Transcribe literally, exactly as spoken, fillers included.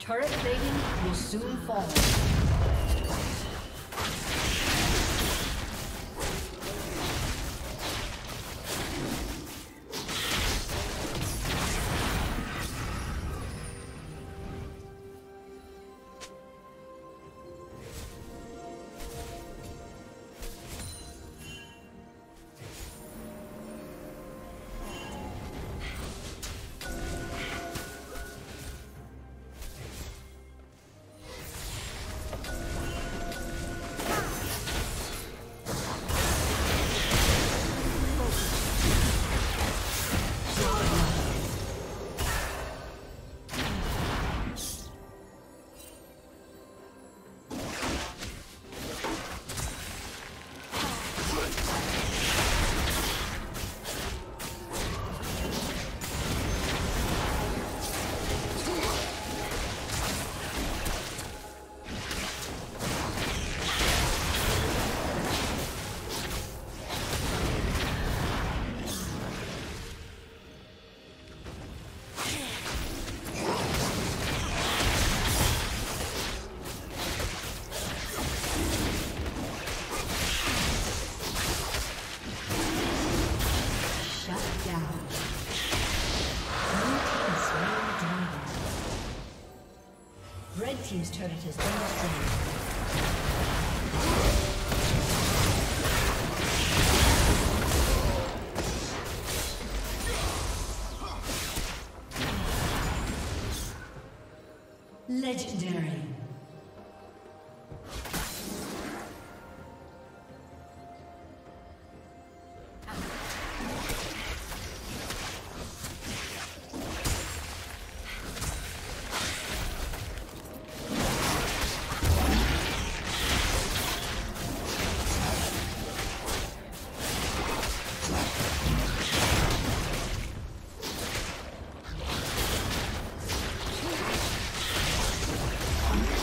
Turret plating will soon fall. Team's turret has been destroyed.